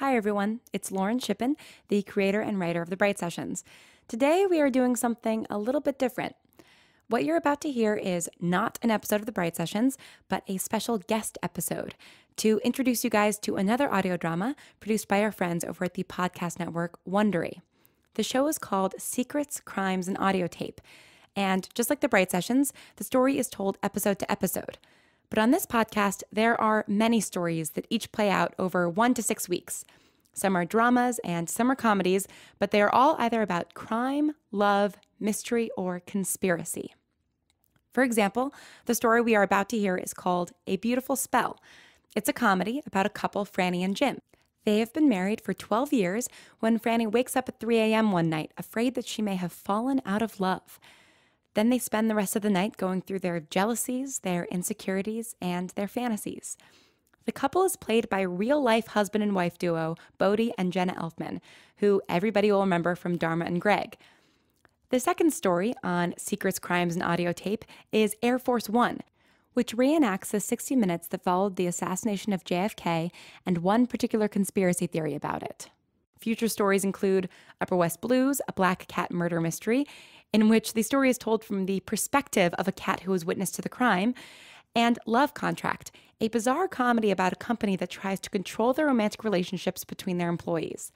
Hi everyone, it's Lauren Shippen, the creator and writer of The Bright Sessions. Today we are doing something a little bit different. What you're about to hear is not an episode of The Bright Sessions, but a special guest episode to introduce you guys to another audio drama produced by our friends over at the podcast network Wondery. The show is called Secrets, Crimes, and Audiotape, and just like The Bright Sessions, the story is told episode to episode. But on this podcast, there are many stories that each play out over 1 to 6 weeks. Some are dramas and some are comedies, but they are all either about crime, love, mystery, or conspiracy. For example, the story we are about to hear is called A Beautiful Spell. It's a comedy about a couple, Franny and Jim. They have been married for 12 years when Franny wakes up at 3 a.m. one night, afraid that she may have fallen out of love. Then they spend the rest of the night going through their jealousies, their insecurities, and their fantasies. The couple is played by real-life husband and wife duo Bodie and Jenna Elfman, who everybody will remember from Dharma and Greg. The second story on Secrets, Crimes, and Audiotape is Air Force One, which reenacts the 60 minutes that followed the assassination of JFK and one particular conspiracy theory about it. Future stories include Upper West Blues, a black cat murder mystery, in which the story is told from the perspective of a cat who was witness to the crime, and Love Contract, a bizarre comedy about a company that tries to control the romantic relationships between their employees.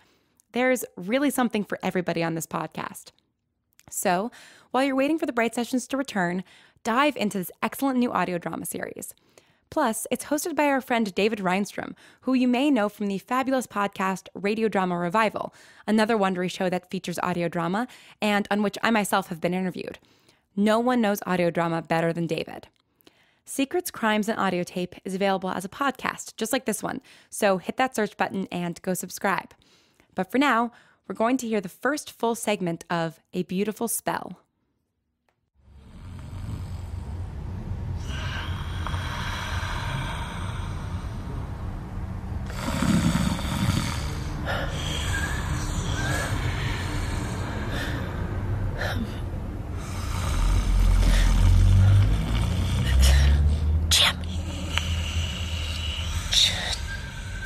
There's really something for everybody on this podcast. So, while you're waiting for The Bright Sessions to return, dive into this excellent new audio drama series. Plus, it's hosted by our friend David Reinstrom, who you may know from the fabulous podcast Radio Drama Revival, another Wondery show that features audio drama and on which I myself have been interviewed. No one knows audio drama better than David. Secrets, Crimes, and Audiotape is available as a podcast, just like this one, so hit that search button and go subscribe. But for now, we're going to hear the first full segment of A Beautiful Spell.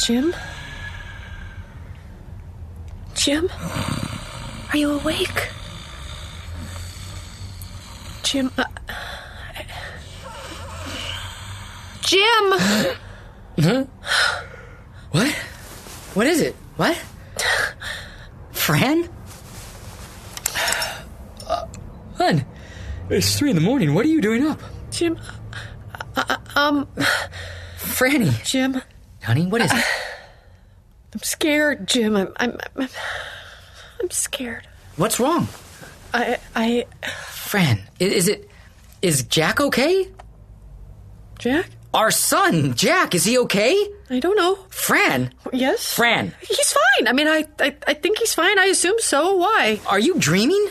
Jim? Jim? Are you awake? Jim, Jim! Huh? What? What is it? What? Fran? Hun, it's 3 in the morning. What are you doing up? Jim, Franny. Jim. Honey, what is it? I'm scared, Jim. I'm scared. What's wrong? I... Fran, is Jack okay? Jack? Our son, Jack, is he okay? I don't know. Fran? Yes? Fran. He's fine. I mean, I think he's fine. I assume so. Why? Are you dreaming?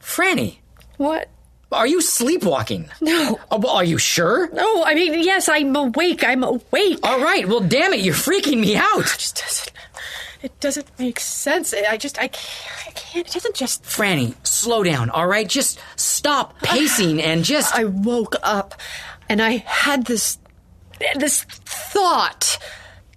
Franny. What? Are you sleepwalking? No. Are you sure? No, I mean, yes, I'm awake. I'm awake. All right. Well, damn it. You're freaking me out. It doesn't make sense. I can't. It doesn't just... Franny, slow down, all right? Just stop pacing and just... I woke up and I had this thought.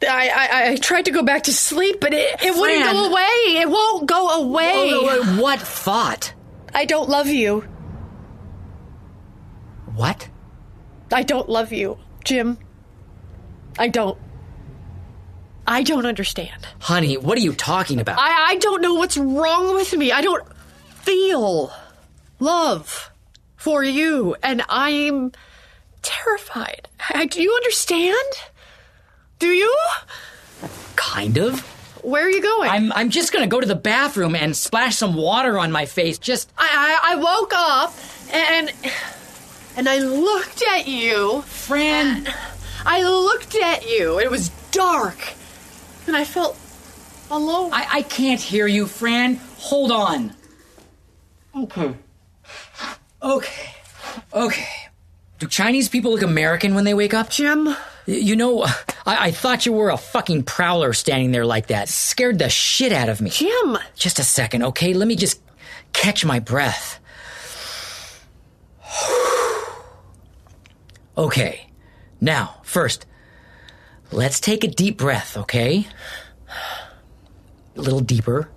I tried to go back to sleep, but it wouldn't go away. It won't go away. What thought? I don't love you. What? I don't love you, Jim. I don't understand. Honey, what are you talking about? I don't know what's wrong with me. I don't feel love for you, and I'm terrified. Do you understand? Do you? Kind of. Where are you going? I'm just going to go to the bathroom and splash some water on my face. Just... I woke up and I looked at you. Fran. I looked at you. It was dark. And I felt alone. I can't hear you, Fran. Hold on. Okay. Do Chinese people look American when they wake up? Jim? You know, I thought you were a fucking prowler standing there like that. Scared the shit out of me. Jim! Just a second, okay? Let me just catch my breath. Okay, now, first, Let's take a deep breath, okay? A little deeper.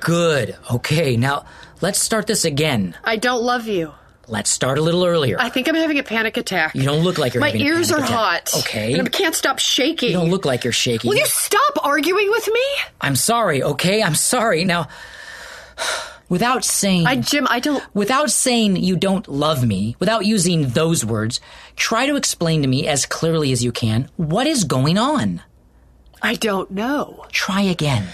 Good. Okay, now let's start this again. I don't love you. Let's start a little earlier. I think I'm having a panic attack. You don't look like you're having a panic attack. My ears are hot. Okay. And I can't stop shaking. You don't look like you're shaking. Will you stop arguing with me? I'm sorry, okay? I'm sorry. Now, without saying... Without saying you don't love me, without using those words, try to explain to me as clearly as you can what is going on. I don't know. Try again.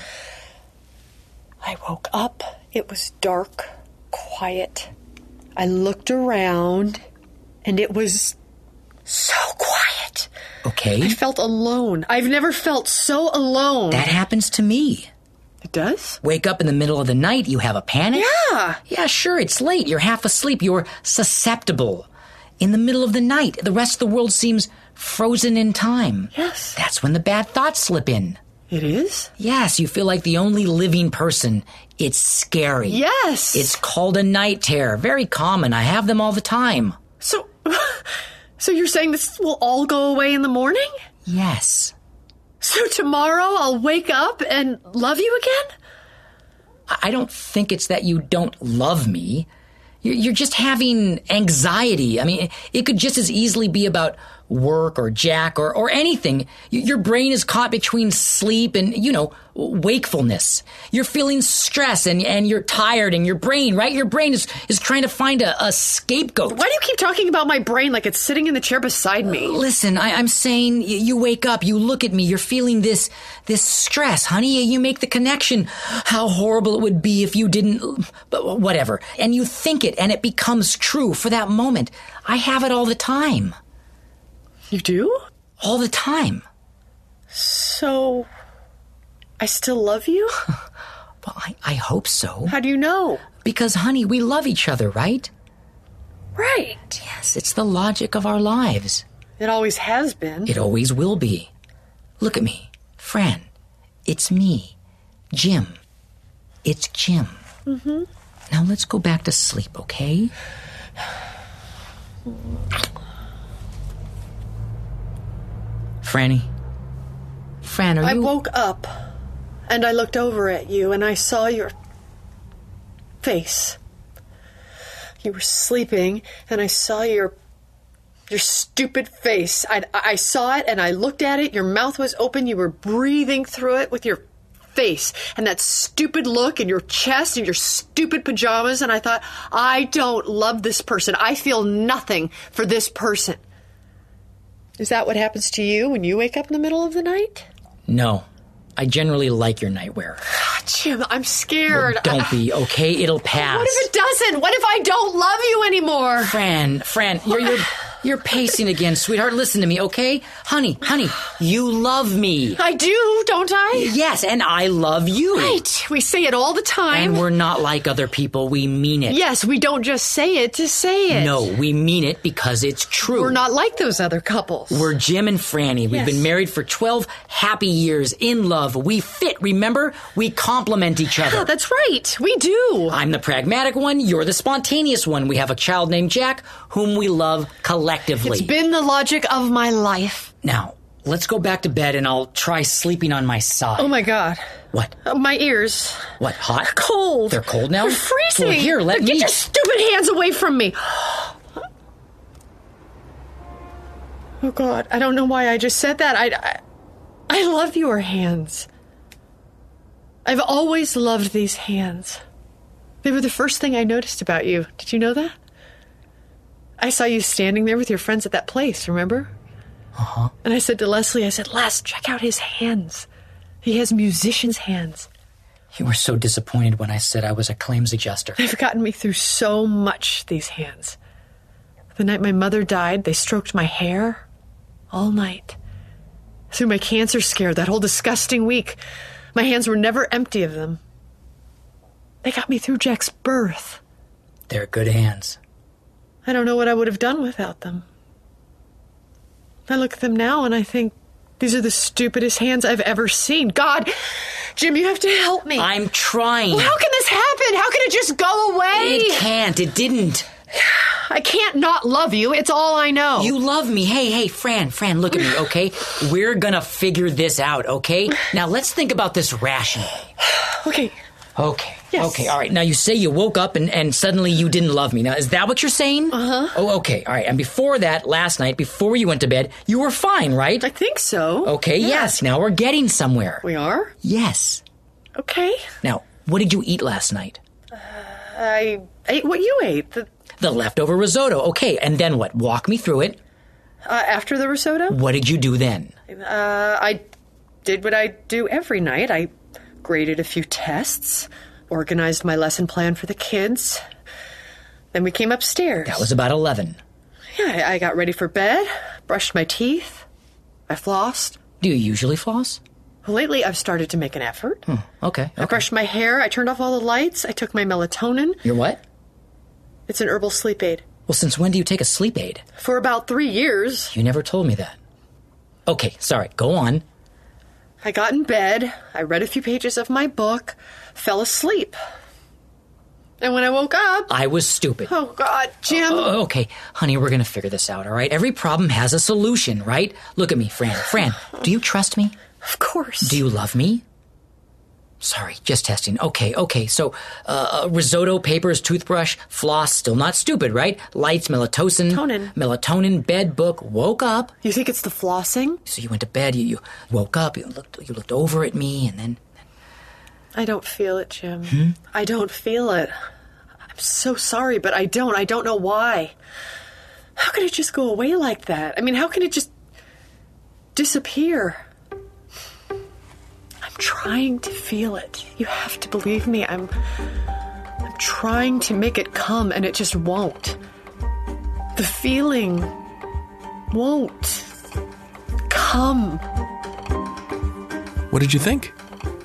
I woke up. It was dark, quiet. I looked around, and it was so quiet. Okay. I felt alone. I've never felt so alone. That happens to me. It does? Wake up in the middle of the night, you have a panic? Yeah. Yeah, sure, it's late. You're half asleep. You're susceptible. In the middle of the night, the rest of the world seems frozen in time. Yes. That's when the bad thoughts slip in. It is? Yes, you feel like the only living person. It's scary. Yes. It's called a night terror. Very common. I have them all the time. So you're saying this will all go away in the morning? Yes. So tomorrow I'll wake up and love you again? I don't think it's that you don't love me. You're just having anxiety. I mean, it could just as easily be about work or Jack or anything. Your brain is caught between sleep and, wakefulness. You're feeling stress and you're tired and your brain, right? Your brain is trying to find a scapegoat. Why do you keep talking about my brain like it's sitting in the chair beside me? Listen, I'm saying you wake up, you look at me, you're feeling this stress. Honey, you make the connection. How horrible it would be if you didn't, but whatever. And you think it and it becomes true for that moment. I have it all the time. You do? All the time. So, I still love you? Well, I hope so. How do you know? Because, honey, we love each other, right? Right. Yes, it's the logic of our lives. It always has been. It always will be. Look at me. Fran, it's me. Jim, it's Jim. Mm-hmm. Now let's go back to sleep, okay? Fran, are you... I woke up, and I looked over at you, and I saw your face. You were sleeping, and I saw your stupid face. I saw it, and I looked at it. Your mouth was open. You were breathing through it with your face, and that stupid look, and your chest, and your stupid pajamas, and I thought, I don't love this person. I feel nothing for this person. Is that what happens to you when you wake up in the middle of the night? No. I generally like your nightwear. God, Jim, I'm scared. Well, don't be, okay? It'll pass. What if it doesn't? What if I don't love you anymore? Fran, you're pacing again, sweetheart. Listen to me, okay? Honey, you love me. I do, don't I? Yes, and I love you. Right. We say it all the time. And we're not like other people. We mean it. Yes, we don't just say it to say it. No, we mean it because it's true. We're not like those other couples. We're Jim and Franny. We've been married for 12 happy years, in love. We fit, remember? We complement each other. Yeah, that's right. We do. I'm the pragmatic one. You're the spontaneous one. We have a child named Jack, whom we love collectively. It's been the logic of my life. Now, let's go back to bed and I'll try sleeping on my side. Oh, my God. What? My ears. What, hot? Cold. They're cold now? They're freezing. Well, here, let me... Get your stupid hands away from me. Oh, God. I don't know why I just said that. I love your hands. I've always loved these hands. They were the first thing I noticed about you. Did you know that? I saw you standing there with your friends at that place, remember? Uh-huh. And I said to Leslie, Les, check out his hands. He has musician's hands. You were so disappointed when I said I was a claims adjuster. They've gotten me through so much, these hands. The night my mother died, they stroked my hair all night. Through my cancer scare, that whole disgusting week, my hands were never empty of them. They got me through Jack's birth. They're good hands. I don't know what I would have done without them. I look at them now and I think, these are the stupidest hands I've ever seen. God, Jim, you have to help me. I'm trying. Well, how can this happen? How can it just go away? It can't. It didn't. I can't not love you. It's all I know. You love me. Hey, Fran, look at me, okay? We're gonna figure this out, okay? Now let's think about this rationally. Okay. Yes. Okay, all right. Now, you say you woke up and suddenly you didn't love me. Now, is that what you're saying? Uh-huh. Oh, okay. All right. And before that, last night, before you went to bed, you were fine, right? I think so. Okay, yeah. Yes. Now we're getting somewhere. We are? Yes. Okay. Now, what did you eat last night? I ate what you ate. The leftover risotto. Okay, and then what? Walk me through it. After the risotto? What did you do then? I did what I do every night. I graded a few tests, organized my lesson plan for the kids. Then we came upstairs. That was about 11. Yeah, I got ready for bed, brushed my teeth. I flossed. Do you usually floss? Well, lately I've started to make an effort. Okay. I brushed my hair. I turned off all the lights. I took my melatonin. Your what? It's an herbal sleep aid. Well, since when do you take a sleep aid? For about 3 years. You never told me that. Okay, sorry. Go on. I got in bed, I read a few pages of my book, fell asleep. And when I woke up... I was stupid. Oh, God, Jim. Okay, honey, we're going to figure this out, all right? Every problem has a solution, right? Look at me, Fran. Fran, do you trust me? Of course. Do you love me? Sorry, just testing. Okay, so risotto, papers, toothbrush, floss, still not stupid, right? Lights, melatonin. Melatonin, bed, book, woke up. You think it's the flossing? So you went to bed, you woke up, you looked over at me, and then... I don't feel it, Jim. I don't feel it. I'm so sorry, but I don't know why. How could it just go away like that? I mean, how can it just disappear? Trying to feel it. You have to believe me. I'm trying to make it come, and it just won't. The feeling won't come. What did you think?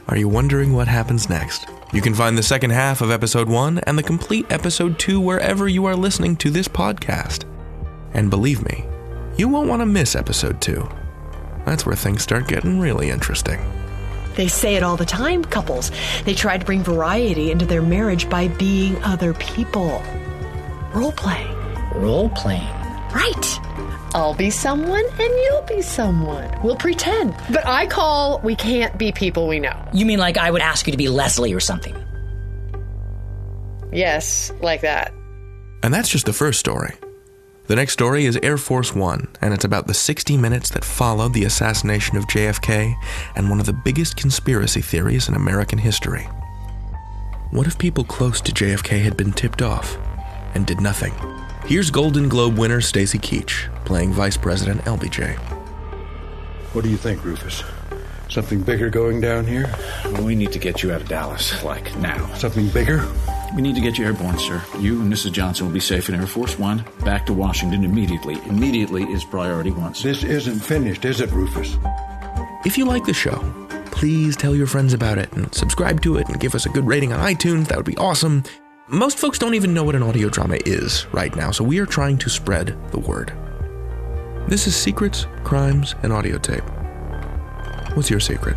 Are you wondering what happens next? You can find the second half of episode 1 and the complete episode 2 wherever you are listening to this podcast. And believe me, you won't want to miss episode 2. That's where things start getting really interesting. They say it all the time, couples. They try to bring variety into their marriage by being other people. Role playing. Right. I'll be someone and you'll be someone. We'll pretend. But I call we can't be people we know. You mean like I would ask you to be Leslie or something? Yes, like that. And that's just the first story. The next story is Air Force One, and it's about the 60 minutes that followed the assassination of JFK and one of the biggest conspiracy theories in American history. What if people close to JFK had been tipped off and did nothing? Here's Golden Globe winner Stacy Keach, playing Vice President LBJ. What do you think, Rufus? Something bigger going down here? Well, we need to get you out of Dallas, like now. Something bigger? We need to get you airborne, sir. You and Mrs. Johnson will be safe in Air Force One. Back to Washington immediately. Immediately is priority one, sir. This isn't finished, is it, Rufus? If you like the show, please tell your friends about it and subscribe to it and give us a good rating on iTunes. That would be awesome. Most folks don't even know what an audio drama is right now, so we are trying to spread the word. This is Secrets, Crimes, and Audiotape. What's your secret?